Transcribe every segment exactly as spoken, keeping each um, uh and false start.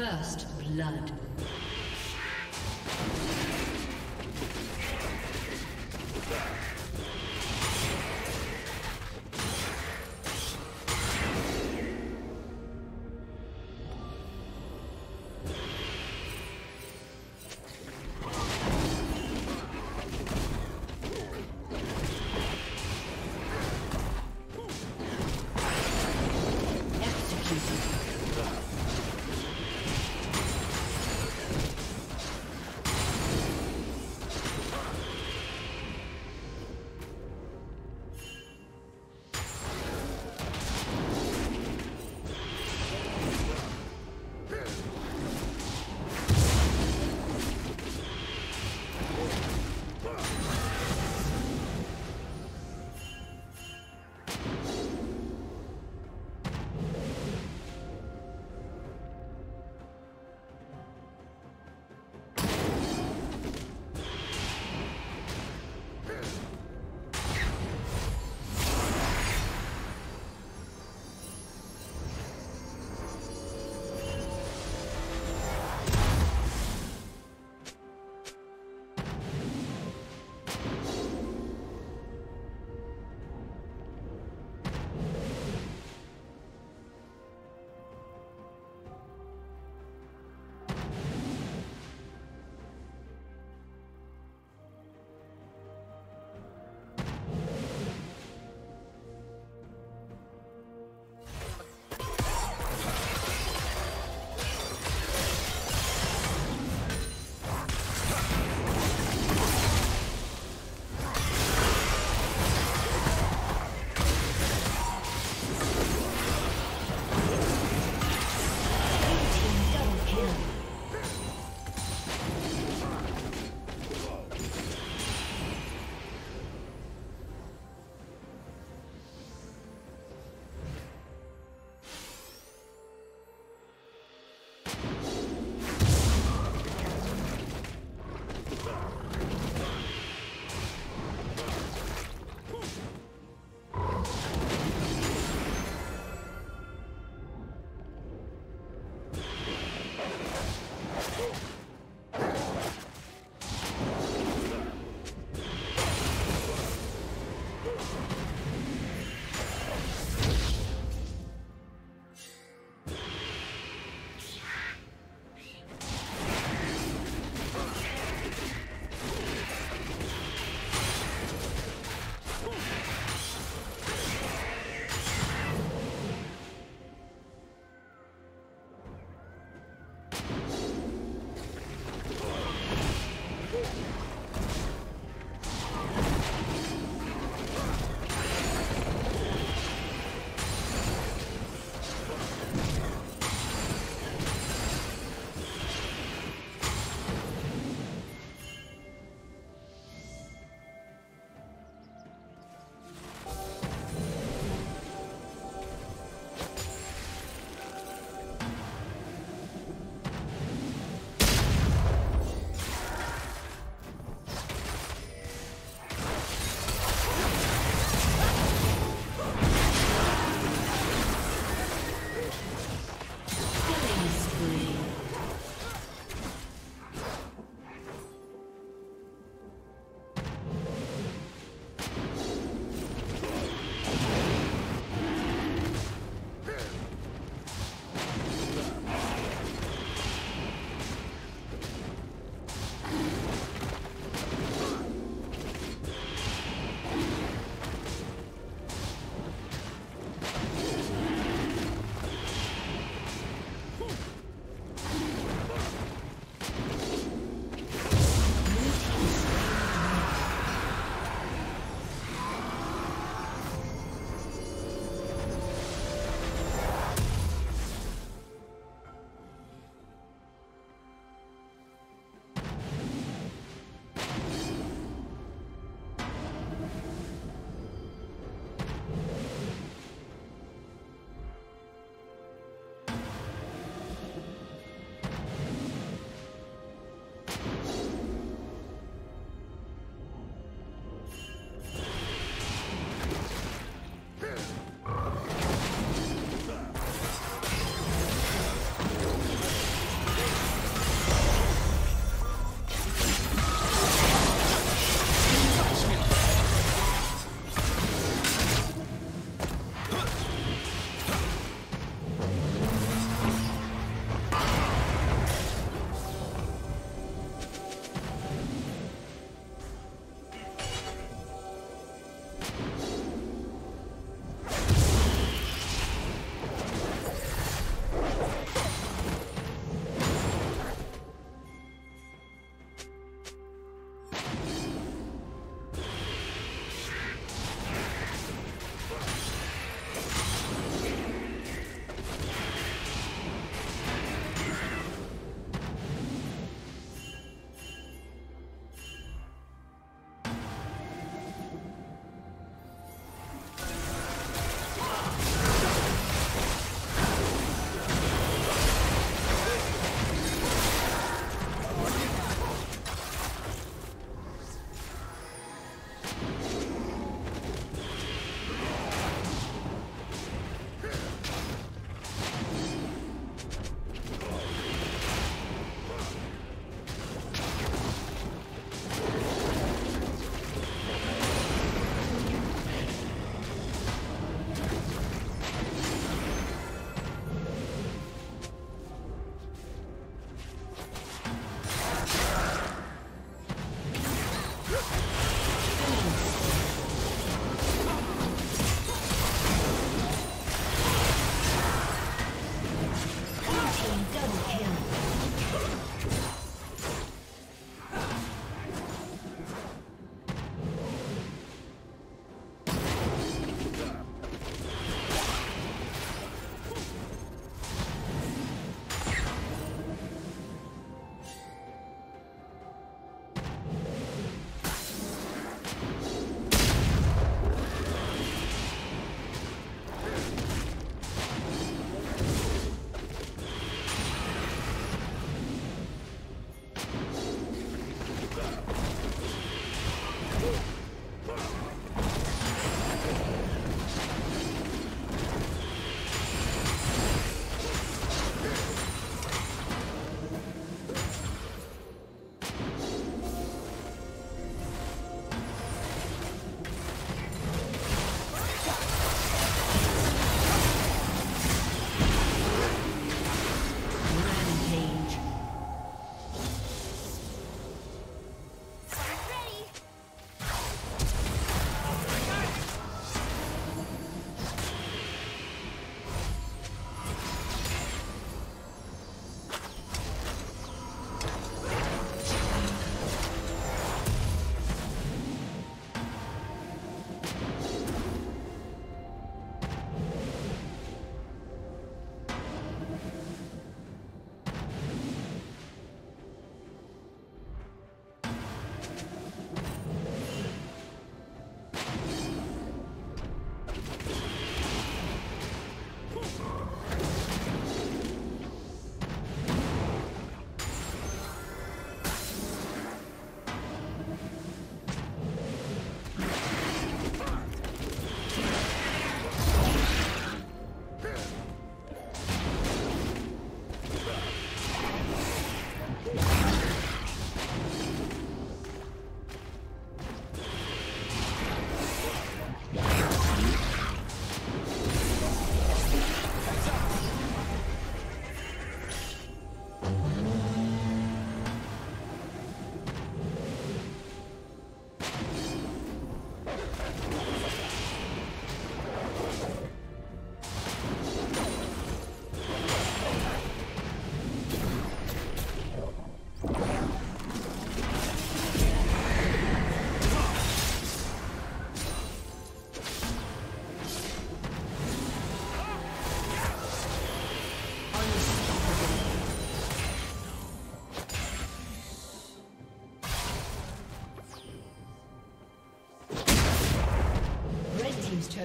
First blood.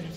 turret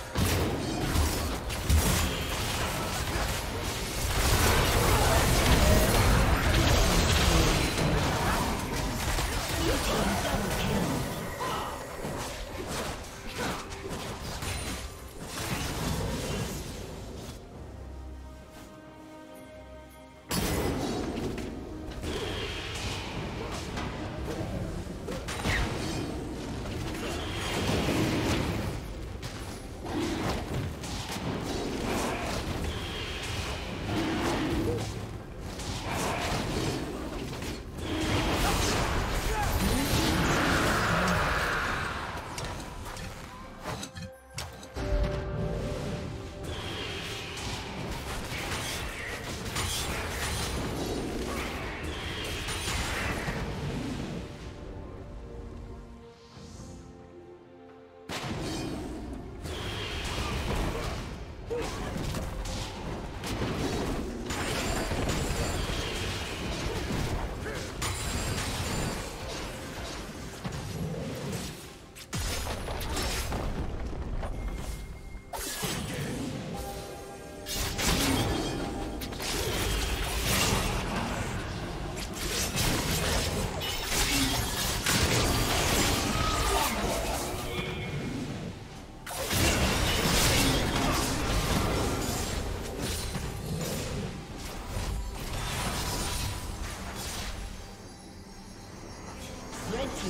Blue team double kill.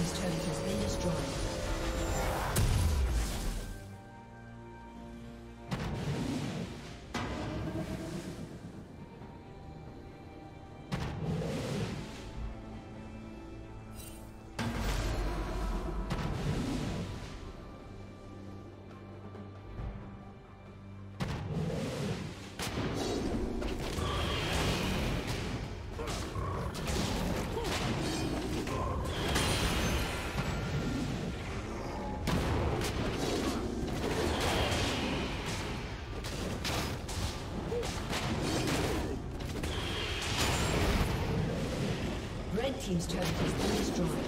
His turret has been destroyed. Team's turret has been destroyed.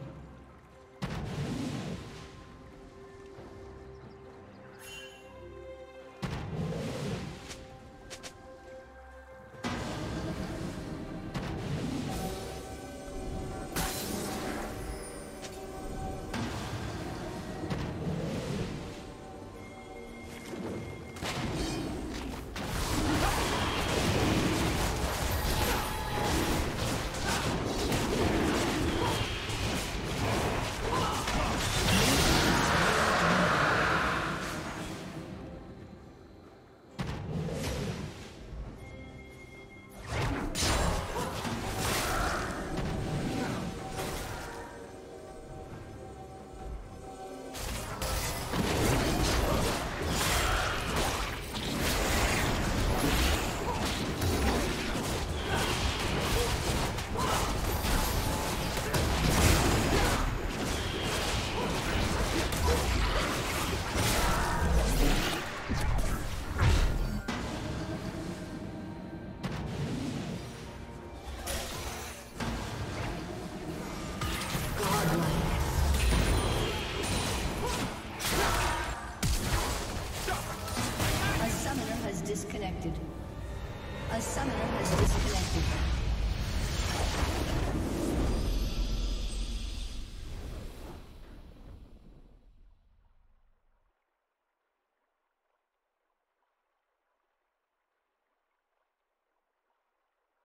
Disconnected. A summoner has disconnected.